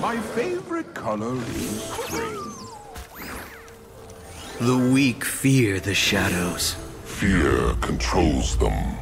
My favorite color is green. The weak fear the shadows. Fear controls them.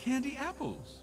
Candy apples.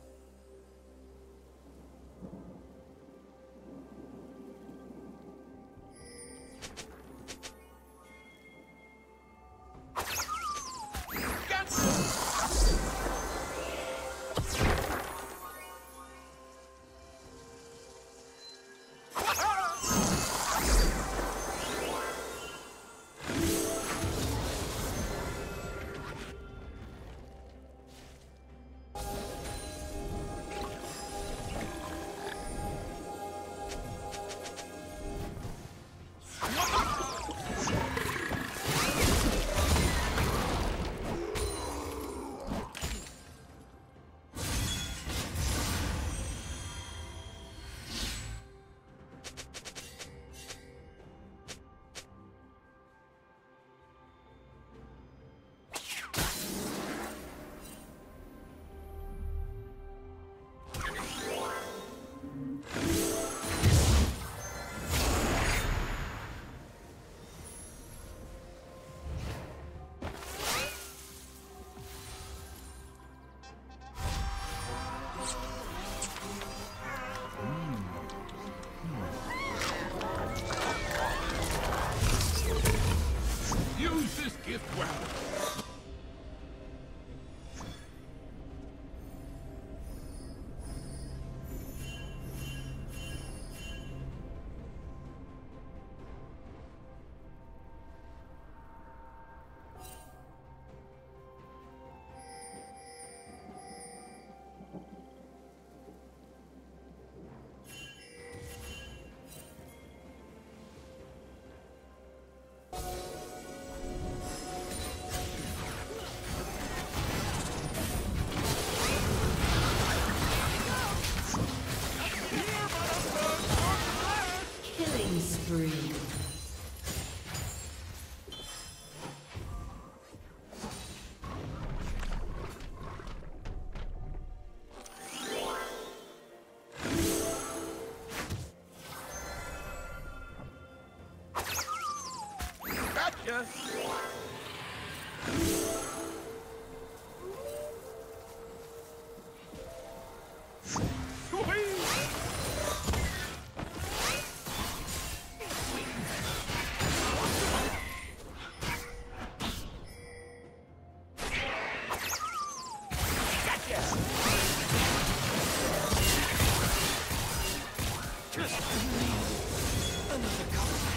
Another color.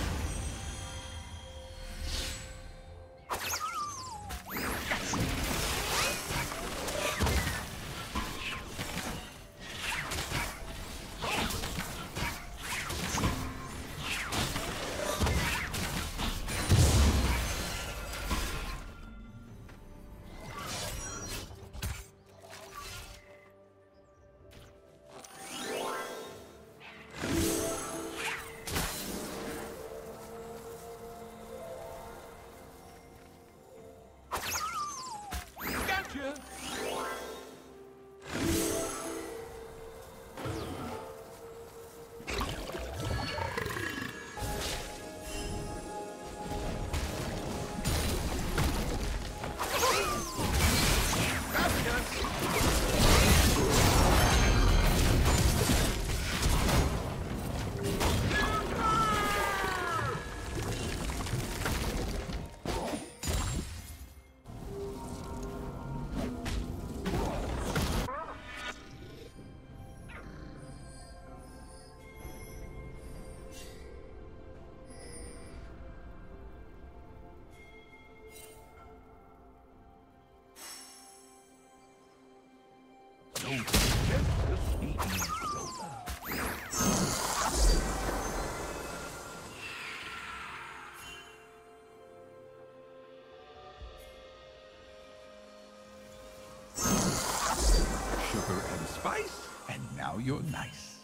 twice, and now you're nice.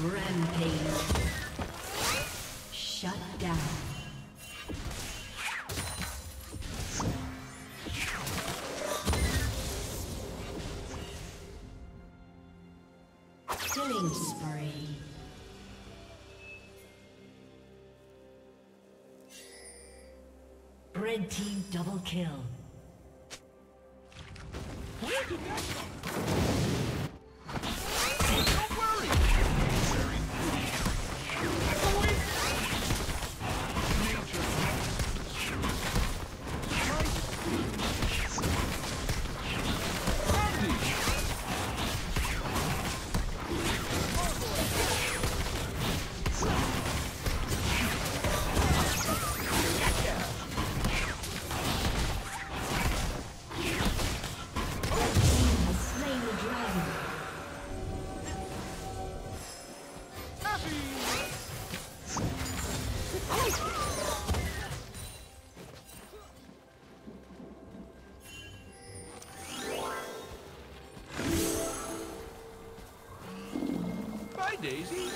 Rampage. Shut down. Killing spree. Red team double kill. Bye, Daisy.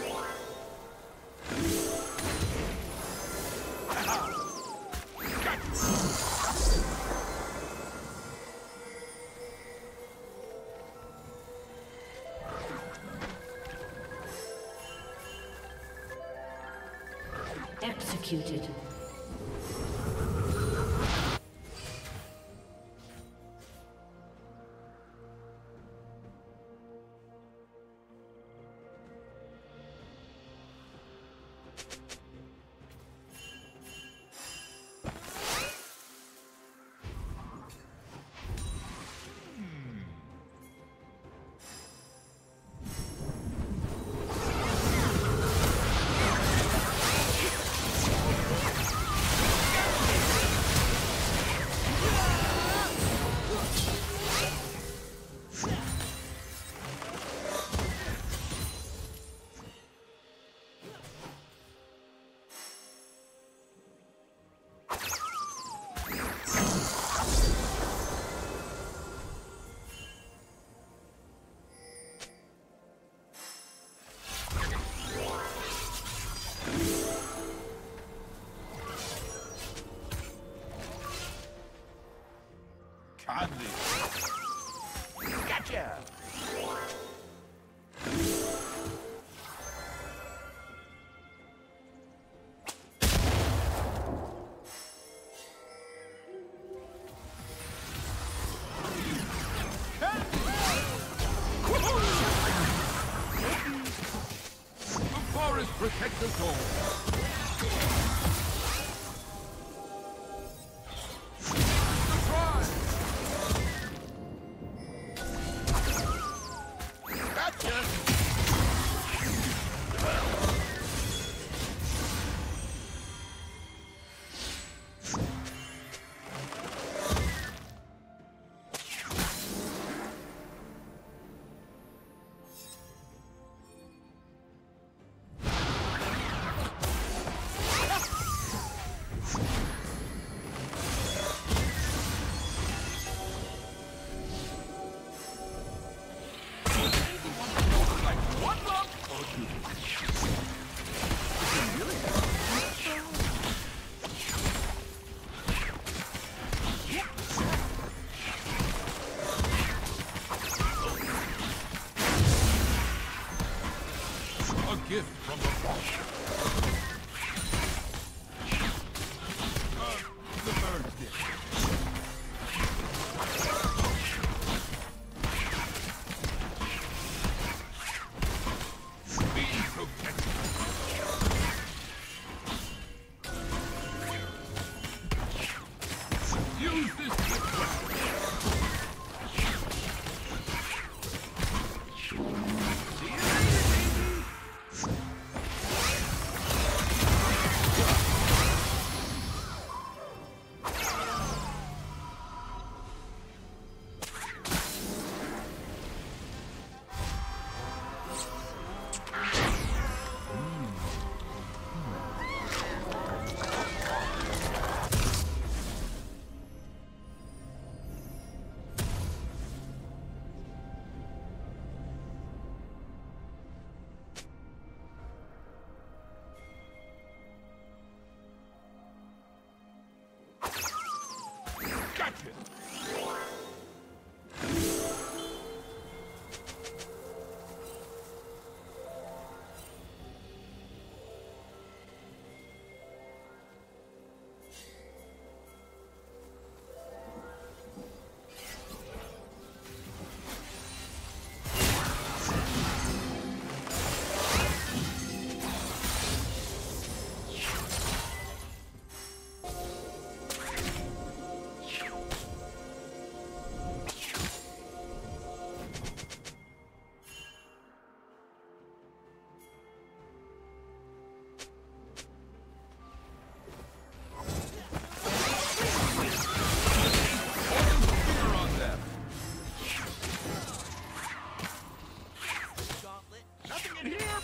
Executed. Gotcha! The forest protects us all! Gift from the boss. The bird's gift. Be protected. Use this gift.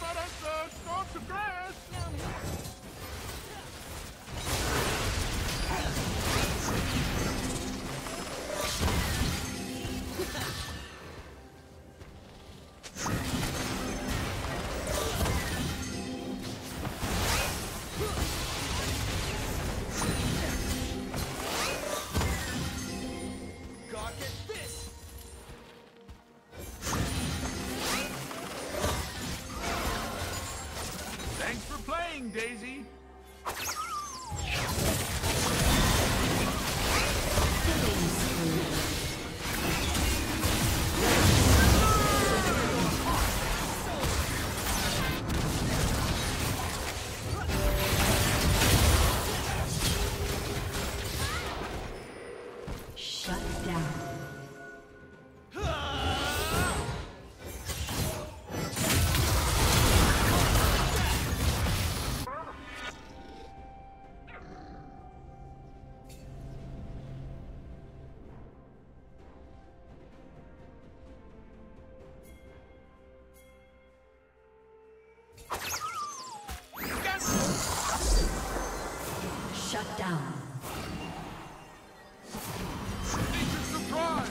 let us stomp the grass. Thanks for playing, Daisy. Shut down. It's a surprise!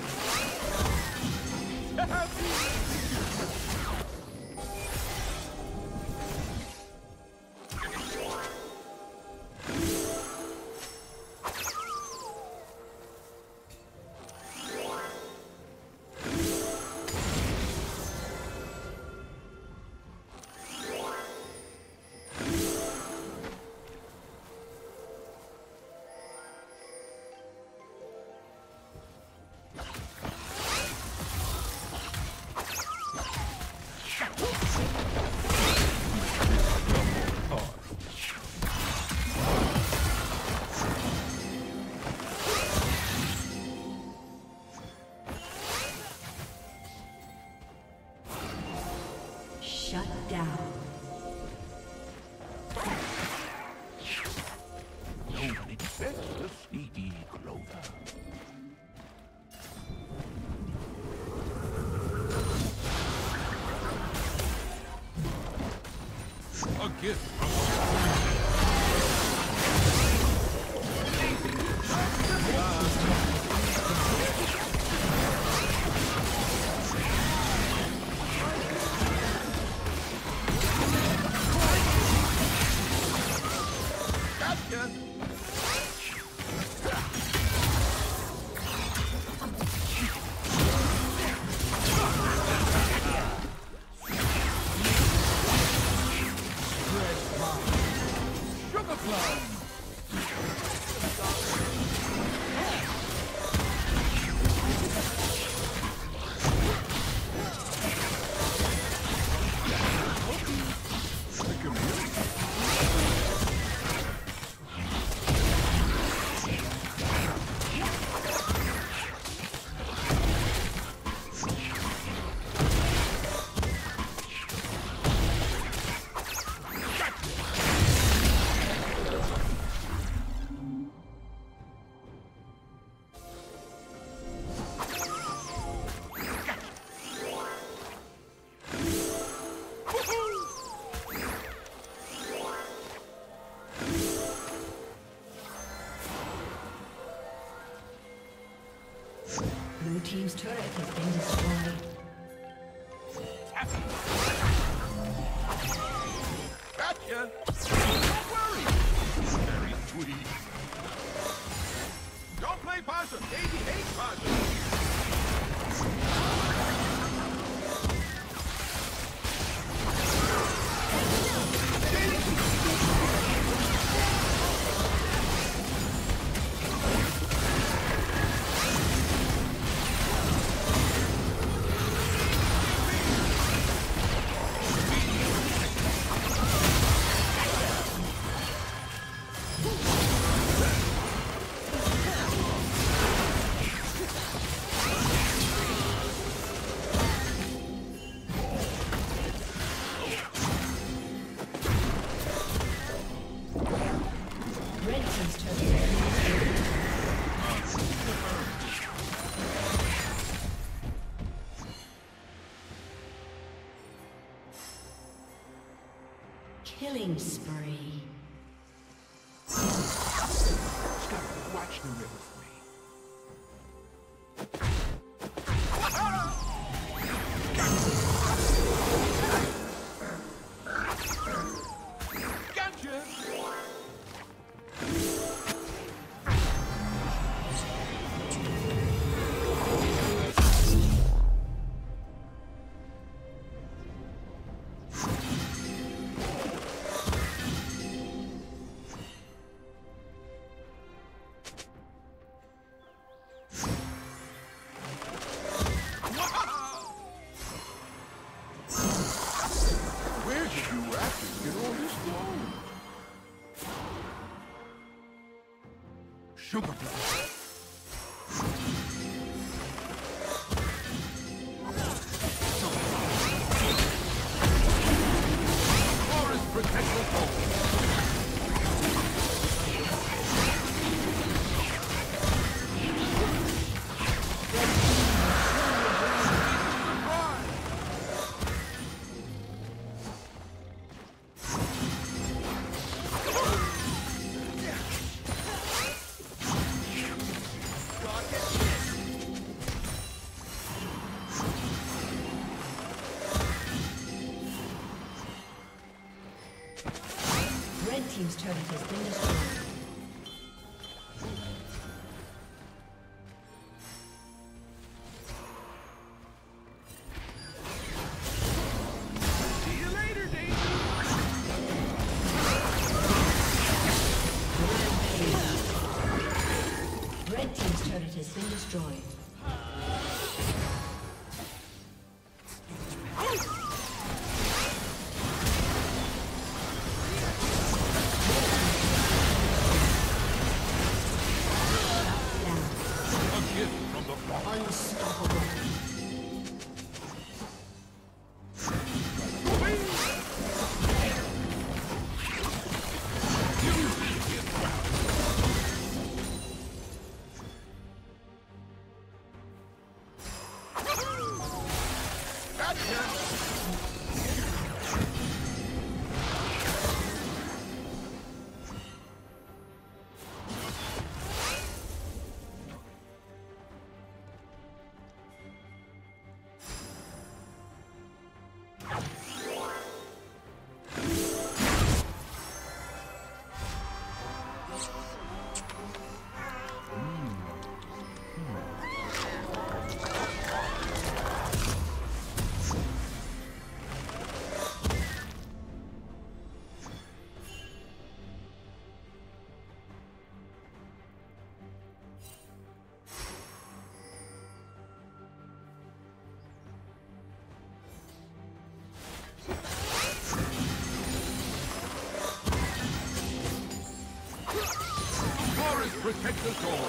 A gift from Team's turret has been destroyed. Gotcha! Don't worry! Very sweet. Don't play possum! Davey hates possum! Killing spree. Stop watching the river. Team's turret has been destroyed. Protect the goal.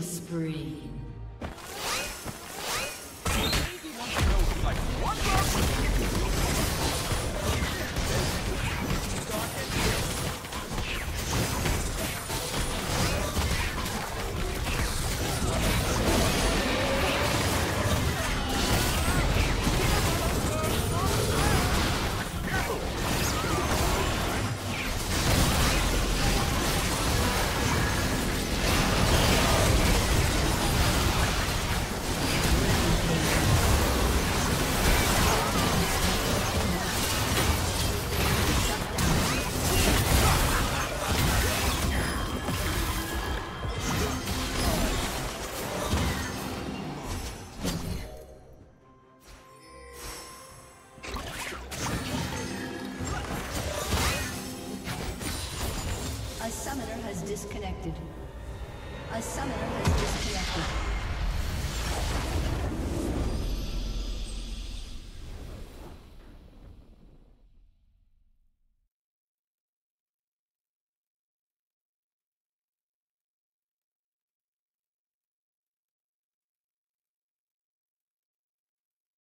Spree. Daisy wants to know, like, what's up with you? summoner has disconnected.